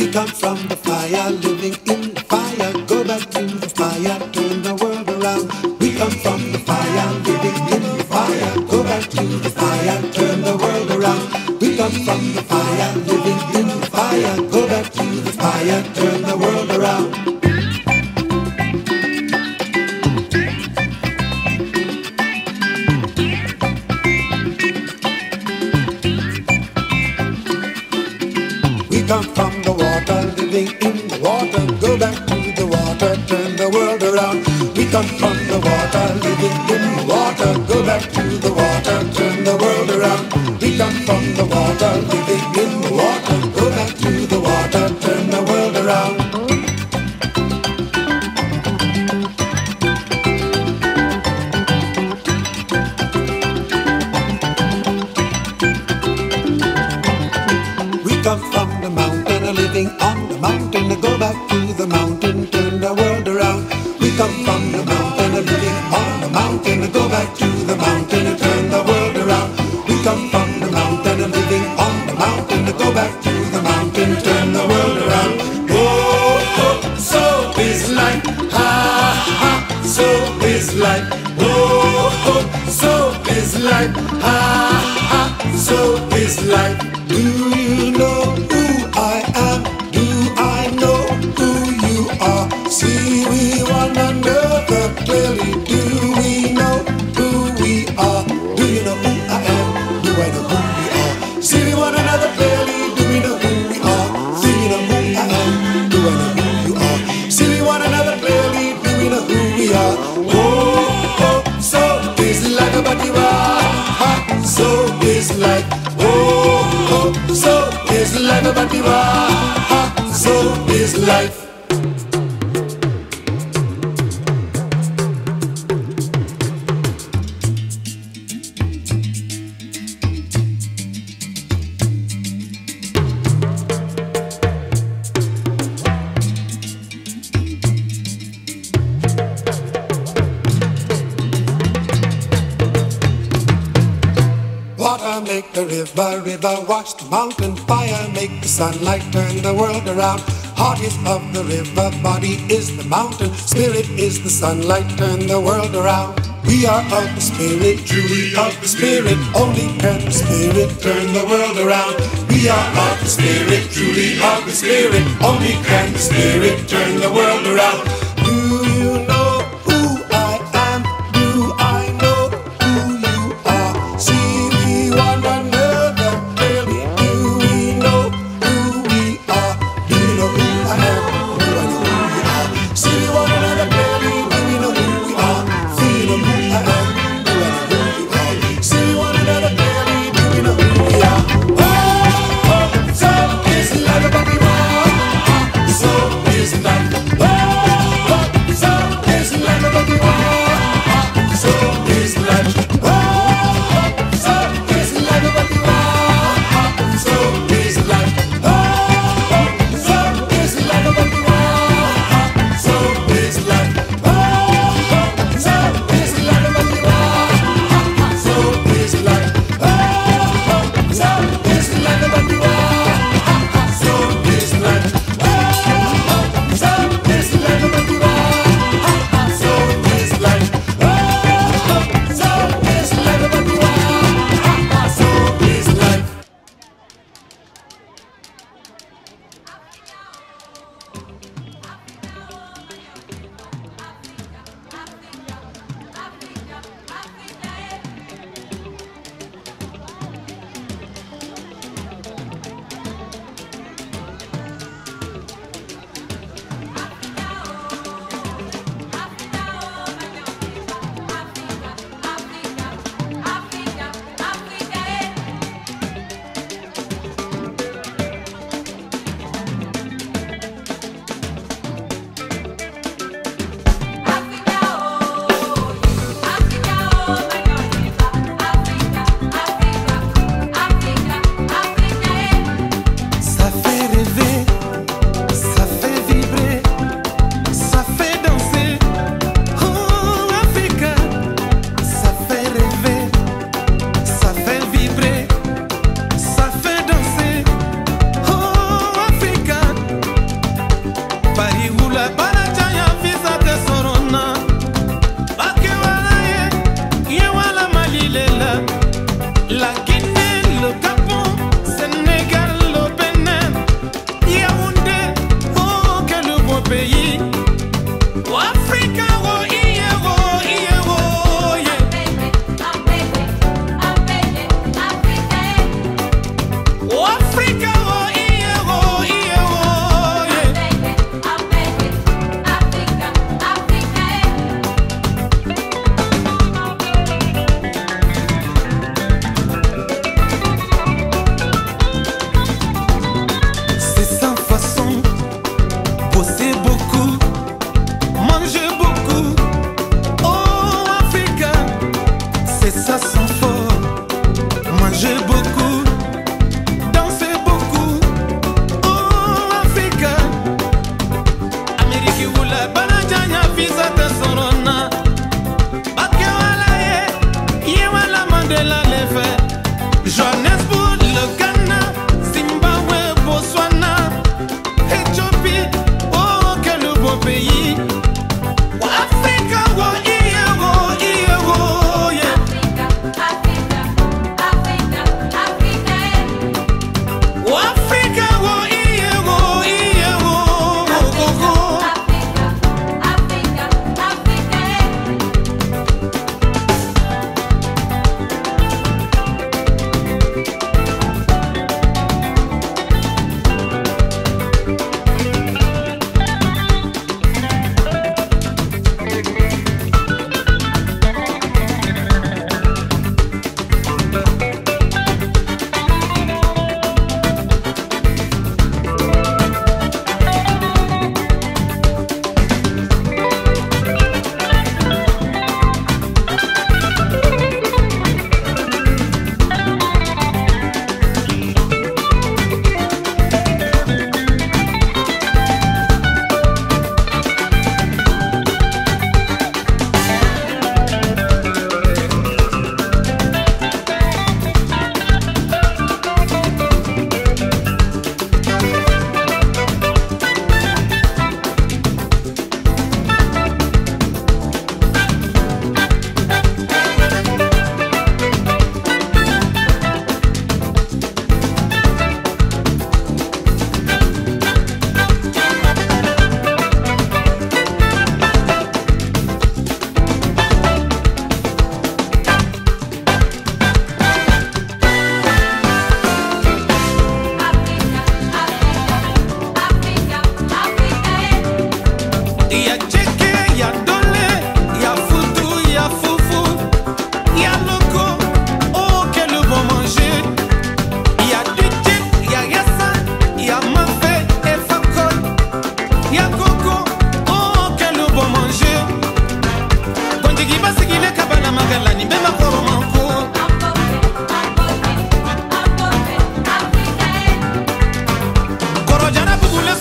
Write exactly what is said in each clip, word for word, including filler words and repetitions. We come from the fire, living in the fire. Go back to the fire, turn the world around. We come from the fire, living in the fire. Go back to the fire, turn the world around. We come from the fire, living in the fire. Go back to the fire, turn the world around. We come from the water, living in the water. Go back to the water, turn the world around. We come from the water, living in the water. Go back to the water, turn the world around. We come from the water, living in the water. Go back to the water, turn the world around. We come from the mountain, living on the mountain. Go back to the mountain, turn the world around. We come from the mountain, living on the mountain. Go back to the mountain, turn the world around. We come from the mountain, living on the mountain. Go back to the mountain, turn the world around. Oh, oh, so is life. Ha, ha, so is life. Oh, oh, so is life. Ha, ha, so is life. Do you know who I am? Do I know who you are? See we one another clearly. Do we know who we are? Do you know who I am? Do I know who we are? See we one another clearly. Do we know who we are? See we know who I am? Do I know who you are? See we one another clearly. Do we know who we are? Oh, oh, so is life a body. So is life. Oh, so is life, Batiwa. So is life. Water make the river, river watch the mountain. Fire make the sunlight, turn the world around. Heart is of the river, body is the mountain. Spirit is the sunlight, turn the world around. We are of the spirit, truly of the spirit. Only can the spirit turn the world around. We are of the spirit, truly of the spirit. Only can the spirit turn the world around. Do you know who I am? Do I know who you are? See life. Oh,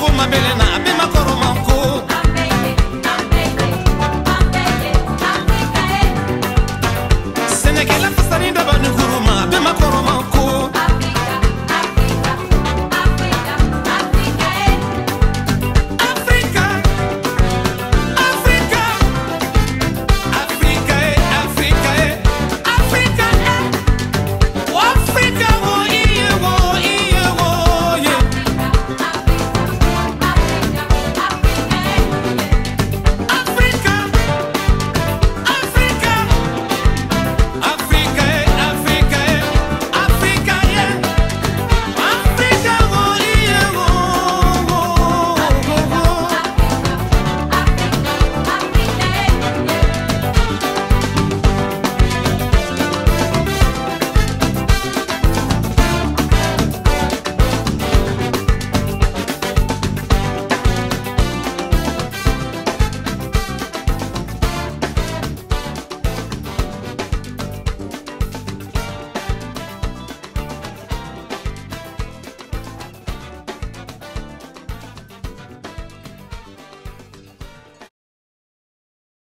Roma Belen